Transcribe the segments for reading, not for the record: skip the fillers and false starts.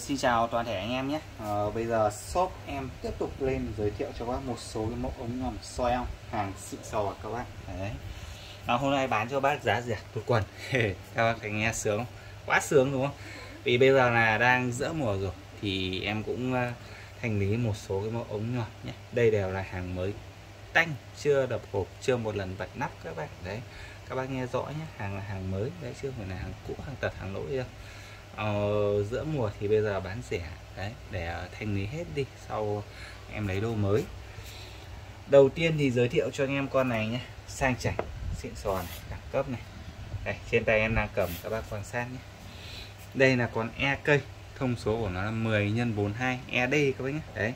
Xin chào toàn thể anh em nhé. Bây giờ shop em tiếp tục lên giới thiệu cho các bác một số cái mẫu ống ngầm soi ong hàng xịn sò các bác. Đấy. Hôm nay bán cho bác giá rẻ tụt quần. Các bác thấy nghe sướng không? Quá sướng đúng không? Vì bây giờ là đang giữa mùa rồi thì em cũng hành lý một số cái mẫu ống ngầm nhé. Đây đều là hàng mới tanh, chưa đập hộp, chưa một lần vặn nắp các bác. Đấy. Các bác nghe rõ nhé, hàng là hàng mới, đấy chứ không phải là hàng cũ, hàng tật, hàng lỗi đâu. Giữa mùa thì bây giờ bán rẻ đấy để thanh lý hết đi, sau em lấy đồ mới. Đầu tiên thì giới thiệu cho anh em con này nhé, sang chảnh, xịn sò này, đẳng cấp này. Đây, trên tay em đang cầm, các bác quan sát nhé. Đây là con E cây, thông số của nó là 10 x 42 ED các bác nhé. Đấy,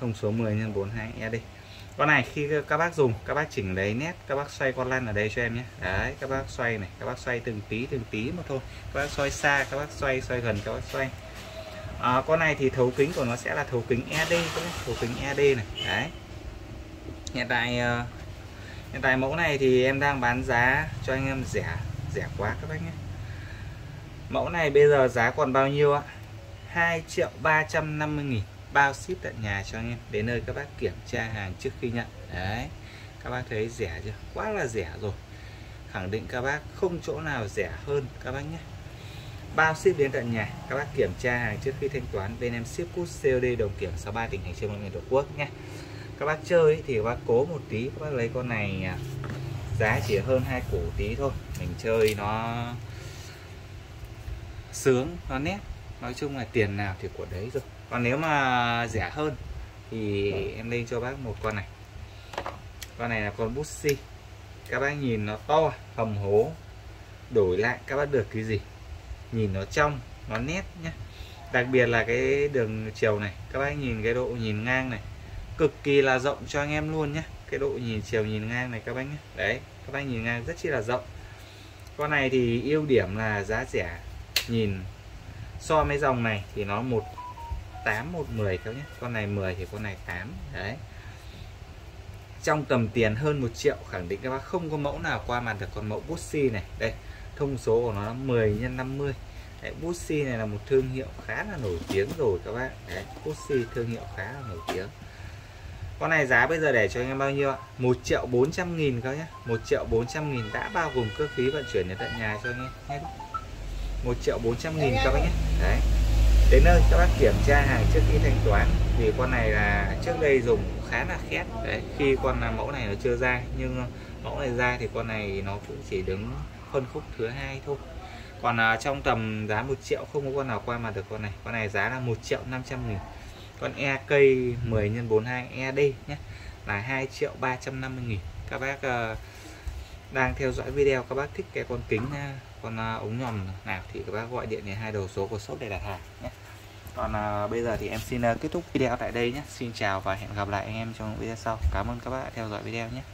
thông số 10 x 42 ED. Con này khi các bác dùng, các bác chỉnh lấy nét, các bác xoay con lăn ở đây cho em nhé. Đấy, các bác xoay này, các bác xoay từng tí mà thôi. Các bác xoay xa, các bác xoay, xoay gần, các bác xoay. Con này thì thấu kính của nó sẽ là thấu kính ED, thấu kính ED này. Đấy. Hiện tại mẫu này thì em đang bán giá cho anh em rẻ quá các bác nhé. Mẫu này bây giờ giá còn bao nhiêu ạ? 2.350.000. Bao ship tận nhà cho anh em, đến nơi các bác kiểm tra hàng trước khi nhận. Đấy, các bác thấy rẻ chưa? Quá là rẻ rồi, khẳng định các bác không chỗ nào rẻ hơn các bác nhé. Bao ship đến tận nhà, các bác kiểm tra hàng trước khi thanh toán, bên em ship code COD đồng kiểm 63 tỉnh thành trên mọi miền Tổ quốc nhé. Các bác chơi thì các bác cố một tí, các bác lấy con này giá chỉ hơn 2 củ tí thôi, mình chơi nó sướng, nó nét. Nói chung là tiền nào thì của đấy rồi. Còn nếu mà rẻ hơn thì em lên cho bác một con này. Con này là con Bushy. Các bác nhìn nó to, hầm hố. Đổi lại các bác được cái gì? Nhìn nó trong, nó nét nhé. Đặc biệt là cái đường chiều này, các bác nhìn cái độ nhìn ngang này, cực kỳ là rộng cho anh em luôn nhé. Cái độ nhìn chiều nhìn ngang này các bác nhé. Đấy, các bác nhìn ngang rất chi là rộng. Con này thì ưu điểm là giá rẻ. Nhìn so với dòng này thì nó 1.8, 1.10 các nhé. Con này 10 thì con này 8. Đấy. Trong tầm tiền hơn 1 triệu khẳng định các bác không có mẫu nào qua mặt được con mẫu Bushy này. Đây, thông số của nó là 10 x 50. Đấy, Bushy này là một thương hiệu khá là nổi tiếng rồi các bác. Đấy, Bushy thương hiệu khá là nổi tiếng. Con này giá bây giờ để cho anh em bao nhiêu ạ? 1.400.000 các nhé. 1.400.000 đã bao gồm cơ khí vận chuyển đến tận nhà cho anh em nhé. 1.400.000 các bác nhé. Đấy. Đến nơi các bác kiểm tra hàng trước khi thanh toán, vì con này là trước đây dùng khá là khét. Đấy, khi con mẫu này nó chưa ra, nhưng mẫu này ra thì con này nó cũng chỉ đứng phân khúc thứ 2 thôi. Còn trong tầm giá 1 triệu không có con nào qua mặt được con này. Con này giá là 1.500.000. Con E cây 10 x 42 ED nhé, là 2.350.000. Các bác đang theo dõi video, các bác thích cái con kính, con ống nhòm nào thì các bác gọi điện đến 2 đầu số của shop để đặt hàng nhé. Còn bây giờ thì em xin kết thúc video tại đây nhé. Xin chào và hẹn gặp lại anh em trong video sau. Cảm ơn các bác đã theo dõi video nhé.